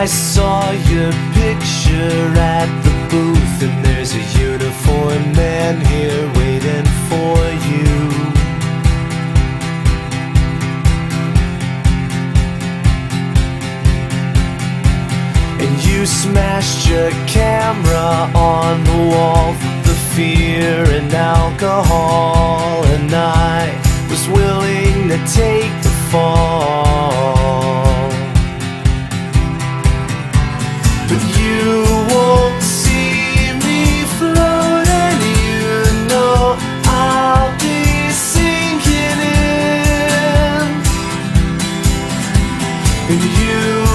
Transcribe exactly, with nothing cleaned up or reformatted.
I saw your picture at the booth, and there's a uniformed man here waiting for you. And you smashed your camera on the wall with the fear and alcohol, and I was willing to take the fall. But you won't see me float, and you know I'll be sinking in. And you